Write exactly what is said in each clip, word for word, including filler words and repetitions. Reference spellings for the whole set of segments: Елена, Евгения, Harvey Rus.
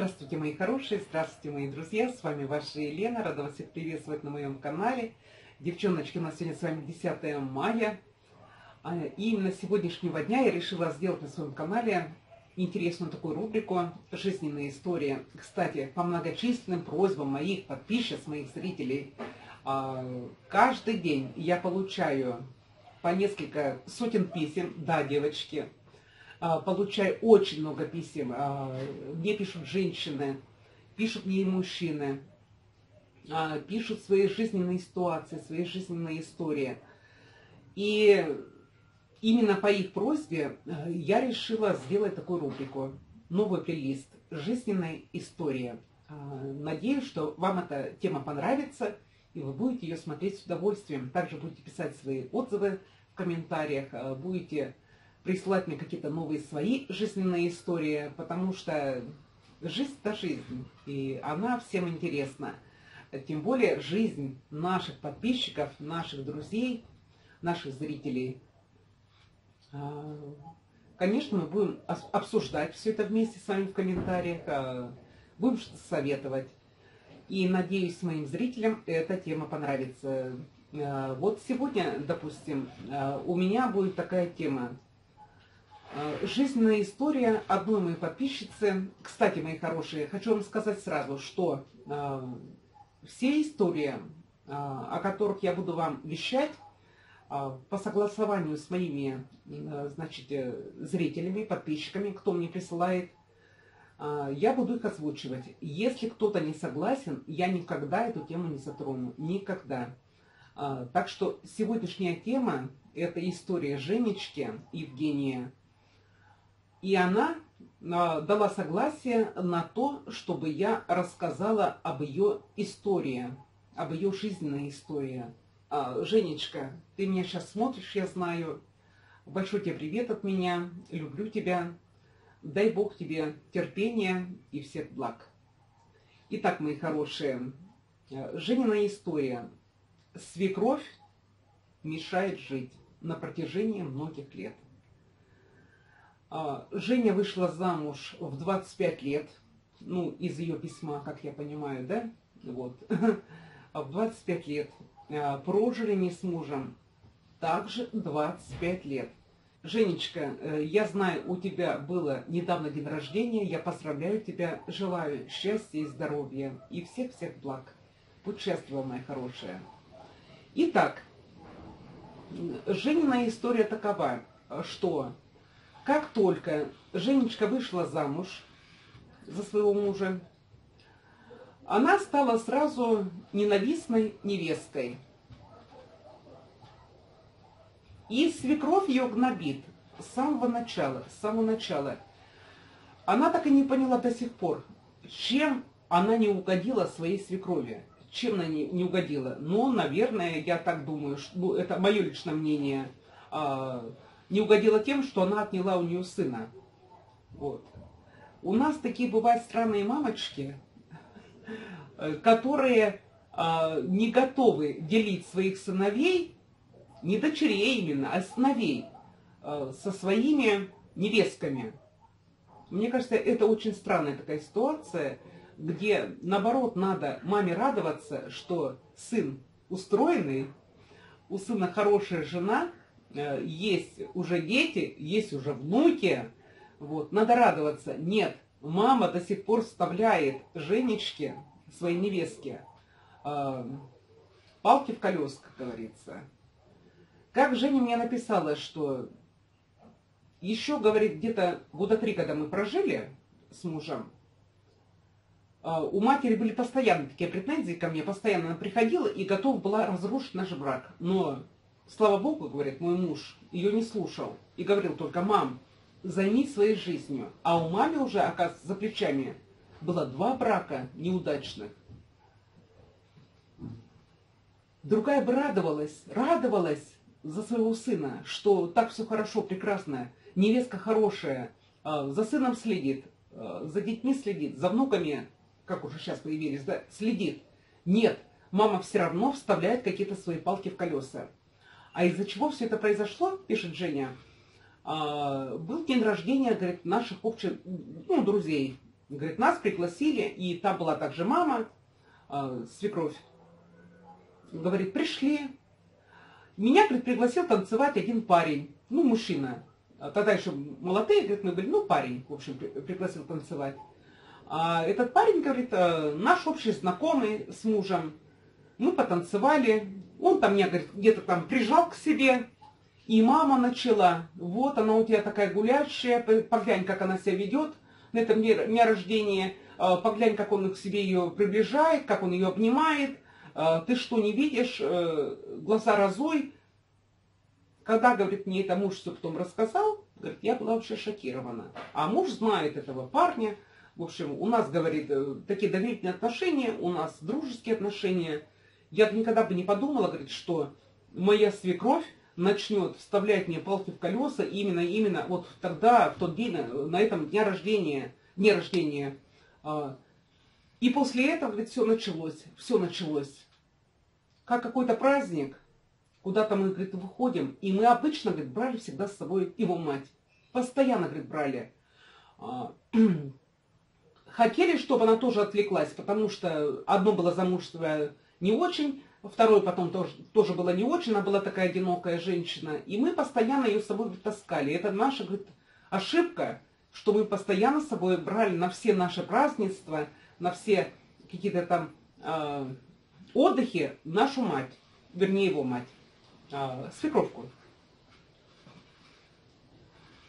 Здравствуйте, мои хорошие, здравствуйте, мои друзья, с вами ваша Елена, рада вас всех приветствовать на моем канале. Девчоночки, у нас сегодня с вами десятое мая, и именно с сегодняшнего дня я решила сделать на своем канале интересную такую рубрику «Жизненные истории». Кстати, по многочисленным просьбам моих подписчиц, моих зрителей, каждый день я получаю по несколько сотен писем, да, девочки, получаю очень много писем. Мне пишут женщины, пишут мне и мужчины, пишут свои жизненные ситуации, свои жизненные истории. И именно по их просьбе я решила сделать такую рубрику. Новый плейлист «Жизненная история». Надеюсь, что вам эта тема понравится, и вы будете ее смотреть с удовольствием. Также будете писать свои отзывы в комментариях, будете присылать мне какие-то новые свои жизненные истории, потому что жизнь – это жизнь, и она всем интересна. Тем более жизнь наших подписчиков, наших друзей, наших зрителей. Конечно, мы будем обсуждать все это вместе с вами в комментариях, будем что-то советовать. И надеюсь, моим зрителям эта тема понравится. Вот сегодня, допустим, у меня будет такая тема. Жизненная история одной моей подписчицы. Кстати, мои хорошие, хочу вам сказать сразу, что э, все истории, э, о которых я буду вам вещать, э, по согласованию с моими э, значит, э, зрителями, подписчиками, кто мне присылает, э, я буду их озвучивать. Если кто-то не согласен, я никогда эту тему не затрону. Никогда. Э, так что сегодняшняя тема – это история Женечки, Евгения. И она дала согласие на то, чтобы я рассказала об ее истории, об ее жизненной истории. Женечка, ты меня сейчас смотришь, я знаю. Большой тебе привет от меня, люблю тебя. Дай Бог тебе терпения и всех благ. Итак, мои хорошие, Женина история. Свекровь мешает жить на протяжении многих лет. Женя вышла замуж в двадцать пять лет, ну, из ее письма, как я понимаю, да? Вот. В двадцать пять лет. Прожили они с мужем также двадцать пять лет. Женечка, я знаю, у тебя было недавно день рождения, я поздравляю тебя, желаю счастья и здоровья, и всех-всех благ. Будь счастлива, моя хорошая. Итак, Женина история такова, что... Как только Женечка вышла замуж за своего мужа, она стала сразу ненавистной невесткой. И свекровь ее гнобит с самого начала, с самого начала. Она так и не поняла до сих пор, чем она не угодила своей свекрови. Чем она не, не угодила? Но, наверное, я так думаю, что, ну, это мое личное мнение, а, не угодила тем, что она отняла у нее сына. Вот. У нас такие бывают странные мамочки, которые э, не готовы делить своих сыновей, не дочерей именно, а сыновей, э, со своими невестками. Мне кажется, это очень странная такая ситуация, где, наоборот, надо маме радоваться, что сын устроенный, у сына хорошая жена, есть уже дети, есть уже внуки, вот, надо радоваться. Нет, мама до сих пор вставляет Женечке, своей невестке, э, палки в колеса, как говорится. Как Женя мне написала, что еще, говорит, где-то года три, когда мы прожили с мужем, э, у матери были постоянно такие претензии ко мне, постоянно она приходила и готова была разрушить наш брак, но... Слава Богу, говорит, мой муж ее не слушал и говорил только: мам, займись своей жизнью. А у мамы уже, оказывается, за плечами было два брака неудачных. Другая бы радовалась, радовалась за своего сына, что так все хорошо, прекрасно, невестка хорошая, за сыном следит, за детьми следит, за внуками, как уже сейчас появились, да, следит. Нет, мама все равно вставляет какие-то свои палки в колеса. А из-за чего все это произошло, пишет Женя, а, был день рождения, говорит, наших общих, ну, друзей. Говорит, нас пригласили, и там была также мама, э, свекровь. Говорит, пришли. Меня, говорит, пригласил танцевать один парень, ну, мужчина. Тогда еще молодые, говорит, мы были, ну, парень, в общем, пригласил танцевать. А этот парень, говорит, наш общий знакомый с мужем. Мы потанцевали. Он там меня, говорит, где-то там прижал к себе. И мама начала. Вот она у тебя такая гулящая. Поглянь, как она себя ведет на этом дне рождения. Поглянь, как он к себе ее приближает, как он ее обнимает. Ты что, не видишь? Глаза разой. Когда, говорит, мне это муж все потом рассказал, говорит, я была вообще шокирована. А муж знает этого парня. В общем, у нас, говорит, такие доверительные отношения, у нас дружеские отношения. Я никогда бы не подумала, говорит, что моя свекровь начнет вставлять мне палки в колеса именно, именно вот тогда, в тот день, на этом дне рождения. Дне рождения. И после этого, говорит, все началось. Все началось. Как какой-то праздник. Куда-то мы, говорит, выходим, и мы обычно, говорит, брали всегда с собой его мать. Постоянно, говорит, брали. Хотели, чтобы она тоже отвлеклась, потому что одно было замужество не очень, второе потом тоже, тоже было не очень, она была такая одинокая женщина. И мы постоянно ее с собой таскали. Это наша, говорит, ошибка, что мы постоянно с собой брали на все наши празднества, на все какие-то там э, отдыхи нашу мать, вернее его мать. Свекровку.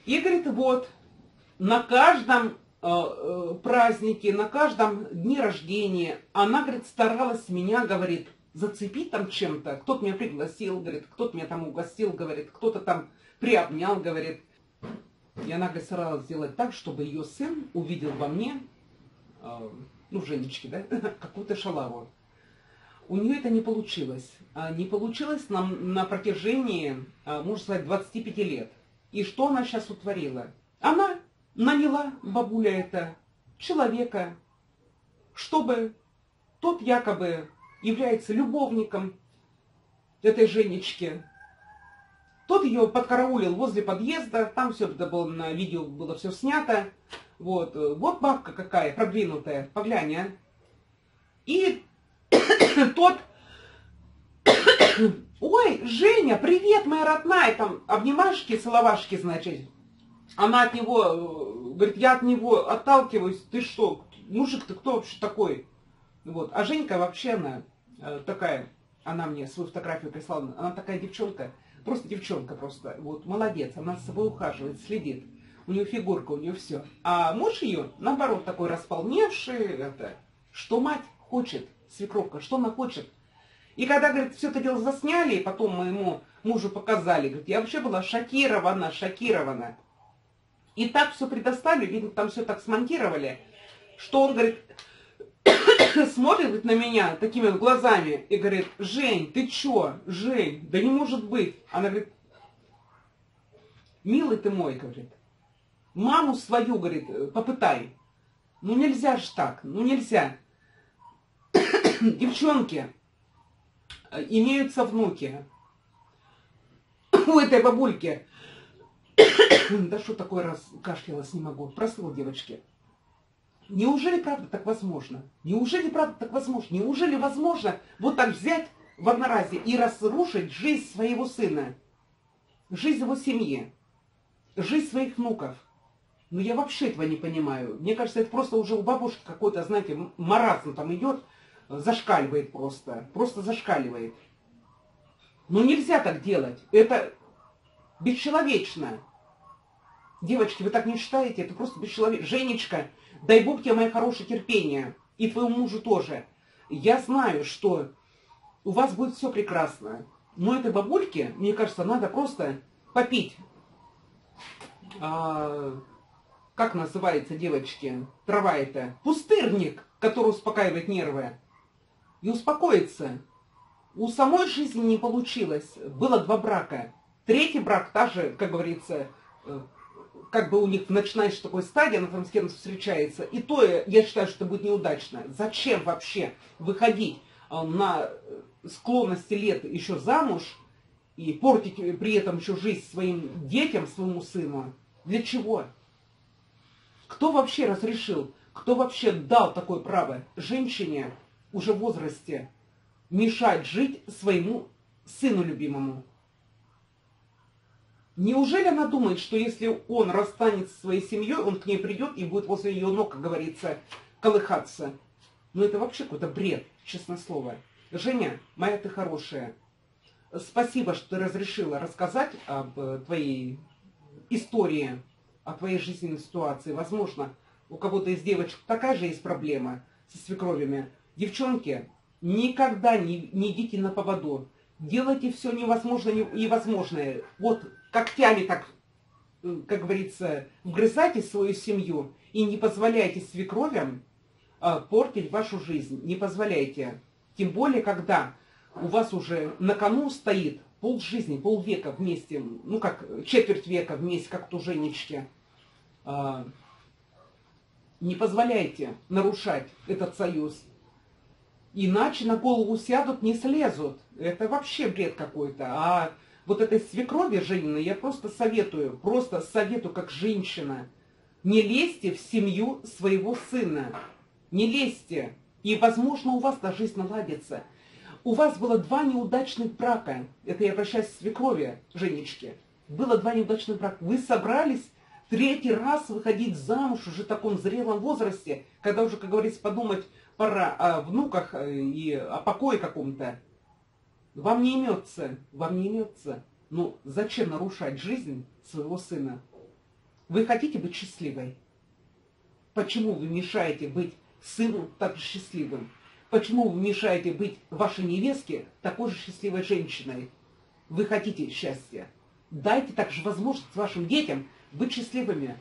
И говорит, вот, на каждом э, празднике, на каждом дне рождения она, говорит, старалась меня, говорит, зацепить там чем-то. Кто-то меня пригласил, говорит, кто-то меня там угостил, говорит, кто-то там приобнял, говорит. И она, говорит, старалась сделать так, чтобы ее сын увидел во мне, э, ну, Женечки, да, какую-то шалаву. У нее это не получилось. Не получилось на, на протяжении, можно сказать, двадцати пяти лет. И что она сейчас утворила? Она наняла, бабуля это, человека, чтобы тот якобы является любовником этой Женечки. Тот ее подкараулил возле подъезда, там все это было на видео, было все снято. Вот, вот бабка какая, продвинутая, поглянь, а. И тот, ой, Женя, привет, моя родная, там обнимашки, целовашки, значит. Она от него, говорит, я от него отталкиваюсь, ты что, мужик, ты кто вообще такой? Вот, а Женька вообще, она такая, она мне свою фотографию прислала, она такая девчонка, просто девчонка просто, вот, молодец, она с собой ухаживает, следит, у нее фигурка, у нее все. А муж ее, наоборот, такой располневший, это, что мать хочет. Свекровка, что она хочет. И когда, говорит, все это дело засняли, и потом моему мужу показали, говорит, я вообще была шокирована, шокирована. И так все предоставили, видно, там все так смонтировали, что он, говорит, смотрит, говорит, на меня такими вот глазами и говорит, Жень, ты че? Жень, да не может быть. Она говорит, милый ты мой, говорит, маму свою, говорит, попытай. Ну нельзя же так, ну нельзя. Девчонки, имеются внуки. У этой бабульки. Да что такое, раз кашлялась, не могу. Просила, девочки. Неужели правда так возможно? Неужели правда так возможно? Неужели возможно вот так взять в одноразие и разрушить жизнь своего сына? Жизнь его семьи? Жизнь своих внуков? Ну я вообще этого не понимаю. Мне кажется, это просто уже у бабушки какой-то, знаете, маразм там идет. Зашкаливает просто. Просто зашкаливает. Но нельзя так делать. Это бесчеловечно. Девочки, вы так не считаете? Это просто бесчеловечно. Женечка, дай бог тебе, моя хорошая, терпение. И твоему мужу тоже. Я знаю, что у вас будет все прекрасно. Но этой бабульке, мне кажется, надо просто попить. А, как называется, девочки? Трава это. Пустырник, который успокаивает нервы. И успокоиться. У самой жизни не получилось. Было два брака. Третий брак, та же, как говорится, как бы у них начинаешь в такой стадии, она там с кем-то встречается. И то, я считаю, что это будет неудачно. Зачем вообще выходить на склонности лет еще замуж и портить при этом еще жизнь своим детям, своему сыну? Для чего? Кто вообще разрешил? Кто вообще дал такое право женщине уже в возрасте мешать жить своему сыну любимому? Неужели она думает, что если он расстанется со своей семьей, он к ней придет и будет возле ее ног, как говорится, колыхаться? Ну это вообще какой-то бред, честное слово. Женя, моя ты хорошая, спасибо, что ты разрешила рассказать об твоей истории, о твоей жизненной ситуации. Возможно, у кого-то из девочек такая же есть проблема со свекровями. Девчонки, никогда не, не идите на поводу. Делайте все невозможное и невозможное. Вот когтями, так, как говорится, вгрызайте свою семью и не позволяйте свекровям э, портить вашу жизнь. Не позволяйте. Тем более, когда у вас уже на кону стоит полжизни, полвека вместе, ну как четверть века вместе, как ту Женечке. Э, не позволяйте нарушать этот союз. Иначе на голову сядут, не слезут. Это вообще бред какой-то. А вот этой свекрови Жениной я просто советую, просто советую как женщина. Не лезьте в семью своего сына. Не лезьте. И, возможно, у вас та жизнь наладится. У вас было два неудачных брака. Это я обращаюсь к свекрови Женечке. Было два неудачных брака. Вы собрались третий раз выходить замуж уже в таком зрелом возрасте, когда уже, как говорится, подумать пора о внуках и о покое каком-то. Вам не имется, вам не имется. Ну, зачем нарушать жизнь своего сына? Вы хотите быть счастливой? Почему вы мешаете быть сыну так же счастливым? Почему вы мешаете быть вашей невестке такой же счастливой женщиной? Вы хотите счастья? Дайте также возможность вашим детям быть счастливыми.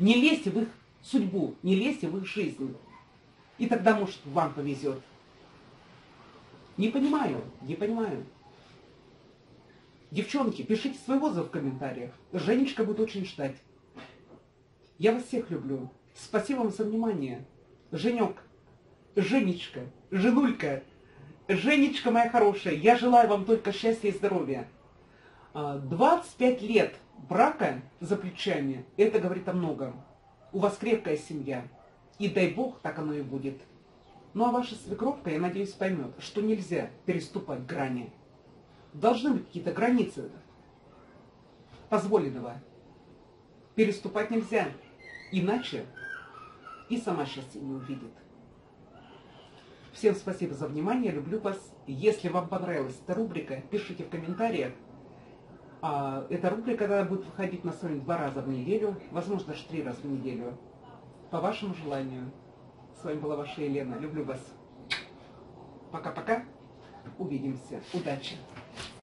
Не лезьте в их судьбу, не лезьте в их жизнь. И тогда, может, вам повезет. Не понимаю, не понимаю. Девчонки, пишите свой отзыв в комментариях. Женечка будет очень ждать. Я вас всех люблю. Спасибо вам за внимание. Женек, Женечка, Женулька, Женечка моя хорошая, я желаю вам только счастья и здоровья. двадцать пять лет брака за плечами, это говорит о многом. У вас крепкая семья. И дай бог, так оно и будет. Ну а ваша свекровка, я надеюсь, поймет, что нельзя переступать грани. Должны быть какие-то границы позволенного. Переступать нельзя, иначе и сама счастье не увидит. Всем спасибо за внимание, люблю вас. Если вам понравилась эта рубрика, пишите в комментариях. Эта рубрика будет выходить на стрим два раза в неделю, возможно, даже три раза в неделю. По вашему желанию. С вами была ваша Елена. Люблю вас. Пока-пока. Увидимся. Удачи.